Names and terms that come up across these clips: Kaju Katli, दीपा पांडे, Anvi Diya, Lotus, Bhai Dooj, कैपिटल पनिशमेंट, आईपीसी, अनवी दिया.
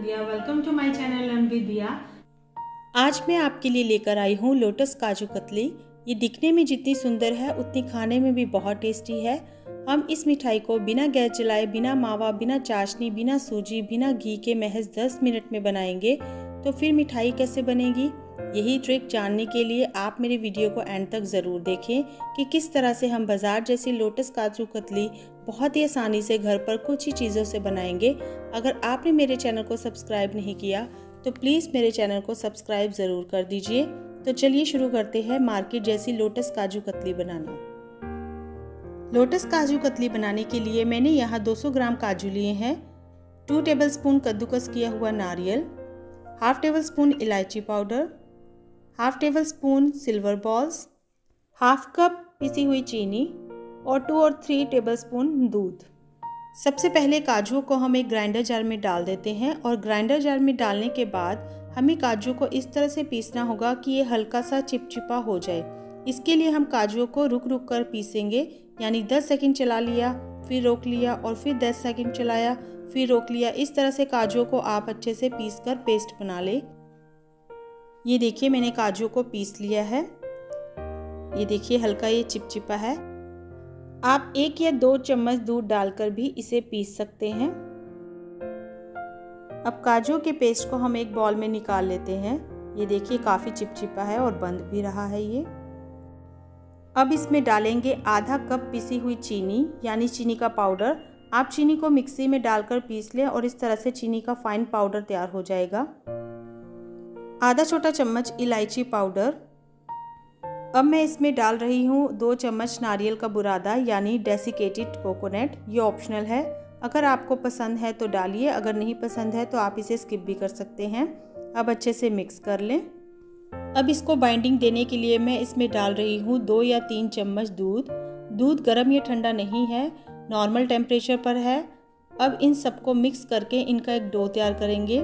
दिया, welcome to my channel अनवी दिया। आज मैं आपके लिए लेकर आई हूँ लोटस काजू कतली। ये दिखने में जितनी सुंदर है उतनी खाने में भी बहुत टेस्टी है। हम इस मिठाई को बिना गैस जलाए, बिना मावा, बिना चाशनी, बिना सूजी, बिना घी के महज 10 मिनट में बनाएंगे। तो फिर मिठाई कैसे बनेगी, यही ट्रिक जानने के लिए आप मेरे वीडियो को एंड तक ज़रूर देखें कि किस तरह से हम बाज़ार जैसी लोटस काजू कतली बहुत ही आसानी से घर पर कुछ ही चीज़ों से बनाएंगे। अगर आपने मेरे चैनल को सब्सक्राइब नहीं किया तो प्लीज़ मेरे चैनल को सब्सक्राइब ज़रूर कर दीजिए। तो चलिए शुरू करते हैं मार्केट जैसी लोटस काजू कतली बनाना। लोटस काजू कतली बनाने के लिए मैंने यहाँ 200 ग्राम काजू लिए हैं, 2 टेबल स्पून कद्दूकस किया हुआ नारियल, हाफ टेबल स्पून इलायची powder, half table spoon silver balls, half cup पिसी हुई चीनी और 2 और 3 टेबल स्पून दूध। सबसे पहले काजू को हम एक ग्राइंडर जार में डाल देते हैं और ग्राइंडर जार में डालने के बाद हमें काजू को इस तरह से पीसना होगा कि ये हल्का सा चिपचिपा हो जाए। इसके लिए हम काजू को रुक रुक कर पीसेंगे, यानी 10 सेकंड चला लिया, फिर रोक लिया और फिर 10 सेकंड चलाया, फिर रोक लिया। इस तरह से काजू को आप अच्छे से पीस कर पेस्ट बना लें। ये देखिए मैंने काजू को पीस लिया है, ये देखिए हल्का ये चिपचिपा है। आप 1 या 2 चम्मच दूध डालकर भी इसे पीस सकते हैं। अब काजू के पेस्ट को हम एक बॉल में निकाल लेते हैं। ये देखिए काफ़ी चिपचिपा है और बंद भी रहा है ये। अब इसमें डालेंगे आधा कप पिसी हुई चीनी, यानी चीनी का पाउडर। आप चीनी को मिक्सी में डालकर पीस लें और इस तरह से चीनी का फाइन पाउडर तैयार हो जाएगा। आधा छोटा चम्मच इलायची पाउडर। अब मैं इसमें डाल रही हूँ 2 चम्मच नारियल का बुरादा, यानी डेसिकेटेड कोकोनट। ये ऑप्शनल है, अगर आपको पसंद है तो डालिए, अगर नहीं पसंद है तो आप इसे स्किप भी कर सकते हैं। अब अच्छे से मिक्स कर लें। अब इसको बाइंडिंग देने के लिए मैं इसमें डाल रही हूँ 2 या 3 चम्मच दूध। दूध गर्म या ठंडा नहीं है, नॉर्मल टेम्परेचर पर है। अब इन सबको मिक्स करके इनका एक डो तैयार करेंगे।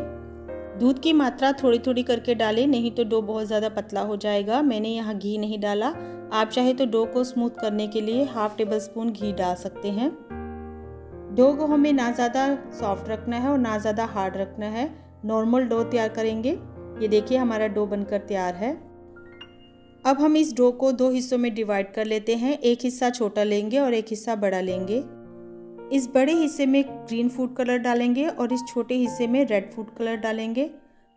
दूध की मात्रा थोड़ी थोड़ी करके डालें, नहीं तो डो बहुत ज़्यादा पतला हो जाएगा। मैंने यहाँ घी नहीं डाला, आप चाहे तो डो को स्मूथ करने के लिए हाफ टेबल स्पून घी डाल सकते हैं। डो को हमें ना ज़्यादा सॉफ्ट रखना है और ना ज़्यादा हार्ड रखना है, नॉर्मल डो तैयार करेंगे। ये देखिए हमारा डो बनकर तैयार है। अब हम इस डो को 2 हिस्सों में डिवाइड कर लेते हैं। एक हिस्सा छोटा लेंगे और एक हिस्सा बड़ा लेंगे। इस बड़े हिस्से में ग्रीन फूड कलर डालेंगे और इस छोटे हिस्से में रेड फूड कलर डालेंगे।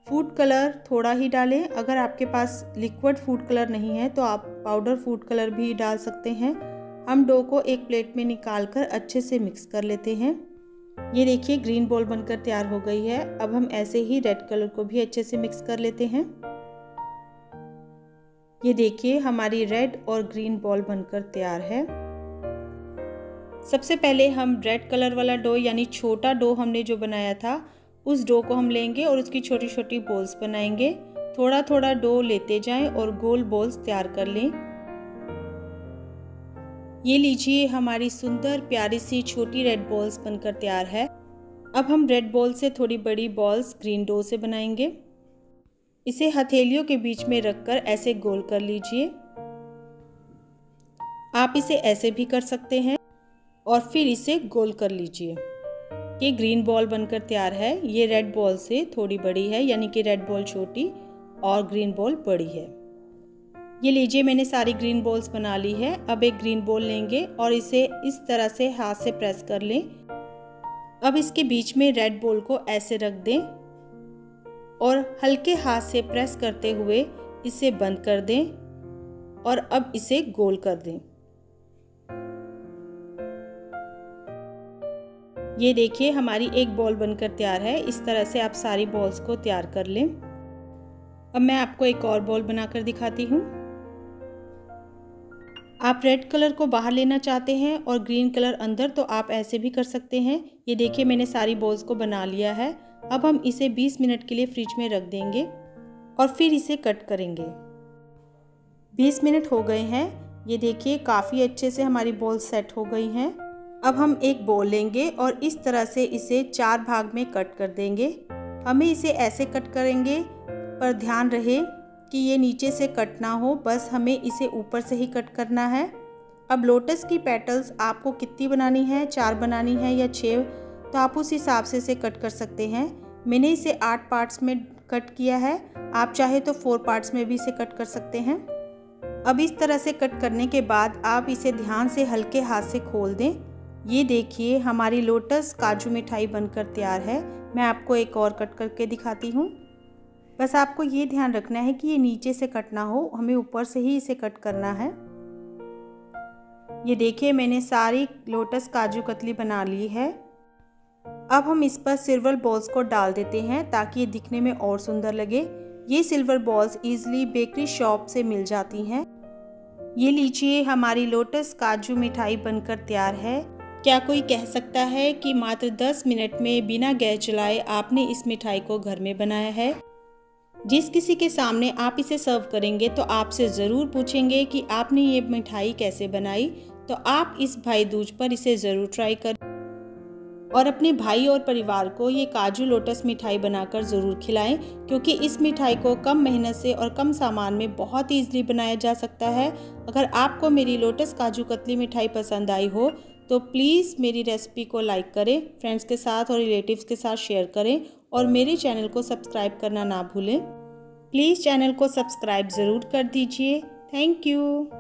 फूड कलर थोड़ा ही डालें, अगर आपके पास लिक्विड फूड कलर नहीं है तो आप पाउडर फूड कलर भी डाल सकते हैं। हम डो को एक प्लेट में निकालकर अच्छे से मिक्स कर लेते हैं। ये देखिए ग्रीन बॉल बनकर तैयार हो गई है। अब हम ऐसे ही रेड कलर को भी अच्छे से मिक्स कर लेते हैं। ये देखिए हमारी रेड और ग्रीन बॉल बनकर तैयार है। सबसे पहले हम रेड कलर वाला डो, यानी छोटा डो हमने जो बनाया था, उस डो को हम लेंगे और उसकी छोटी छोटी बॉल्स बनाएंगे। थोड़ा थोड़ा डो लेते जाएं और गोल बॉल्स तैयार कर लें। ये लीजिए हमारी सुंदर प्यारी सी छोटी रेड बॉल्स बनकर तैयार है। अब हम रेड बॉल से थोड़ी बड़ी बॉल्स ग्रीन डो से बनाएंगे। इसे हथेलियों के बीच में रखकर ऐसे गोल कर लीजिए। आप इसे ऐसे भी कर सकते हैं और फिर इसे गोल कर लीजिए। ये ग्रीन बॉल बनकर तैयार है। ये रेड बॉल से थोड़ी बड़ी है, यानी कि रेड बॉल छोटी और ग्रीन बॉल बड़ी है। ये लीजिए मैंने सारी ग्रीन बॉल्स बना ली है। अब एक ग्रीन बॉल लेंगे और इसे इस तरह से हाथ से प्रेस कर लें। अब इसके बीच में रेड बॉल को ऐसे रख दें और हल्के हाथ से प्रेस करते हुए इसे बंद कर दें और अब इसे गोल कर दें। ये देखिए हमारी एक बॉल बनकर तैयार है। इस तरह से आप सारी बॉल्स को तैयार कर लें। अब मैं आपको एक और बॉल बनाकर दिखाती हूँ। आप रेड कलर को बाहर लेना चाहते हैं और ग्रीन कलर अंदर, तो आप ऐसे भी कर सकते हैं। ये देखिए मैंने सारी बॉल्स को बना लिया है। अब हम इसे 20 मिनट के लिए फ्रिज में रख देंगे और फिर इसे कट करेंगे। 20 मिनट हो गए हैं। ये देखिए काफ़ी अच्छे से हमारी बॉल्स सेट हो गई हैं। अब हम एक बॉल लेंगे और इस तरह से इसे 4 भाग में कट कर देंगे। हमें इसे ऐसे कट करेंगे, पर ध्यान रहे कि ये नीचे से कट ना हो, बस हमें इसे ऊपर से ही कट करना है। अब लोटस की पेटल्स आपको कितनी बनानी है, 4 बनानी है या 6, तो आप उस हिसाब से इसे कट कर सकते हैं। मैंने इसे 8 पार्ट्स में कट किया है, आप चाहे तो 4 पार्ट्स में भी इसे कट कर सकते हैं। अब इस तरह से कट करने के बाद आप इसे ध्यान से हल्के हाथ से खोल दें। ये देखिए हमारी लोटस काजू मिठाई बनकर तैयार है। मैं आपको एक और कट करके दिखाती हूँ। बस आपको ये ध्यान रखना है कि ये नीचे से कट ना हो, हमें ऊपर से ही इसे कट करना है। ये देखिए मैंने सारी लोटस काजू कतली बना ली है। अब हम इस पर सिल्वर बॉल्स को डाल देते हैं ताकि ये दिखने में और सुंदर लगे। ये silver balls easily bakery shop से मिल जाती हैं। ये लीजिए हमारी लोटस काजू मिठाई बनकर तैयार है। क्या कोई कह सकता है कि मात्र 10 मिनट में बिना गैस जलाए आपने इस मिठाई को घर में बनाया है? जिस किसी के सामने आप इसे सर्व करेंगे तो आपसे ज़रूर पूछेंगे कि आपने ये मिठाई कैसे बनाई। तो आप इस भाई दूज पर इसे ज़रूर ट्राई करें और अपने भाई और परिवार को ये काजू लोटस मिठाई बनाकर ज़रूर खिलाएं, क्योंकि इस मिठाई को कम मेहनत से और कम सामान में बहुत ईजिली बनाया जा सकता है। अगर आपको मेरी लोटस काजू कतली मिठाई पसंद आई हो तो प्लीज़ मेरी रेसिपी को लाइक करें, फ्रेंड्स के साथ और रिलेटिव्स के साथ शेयर करें और मेरे चैनल को सब्सक्राइब करना ना भूलें। प्लीज़ चैनल को सब्सक्राइब ज़रूर कर दीजिए। Thank you.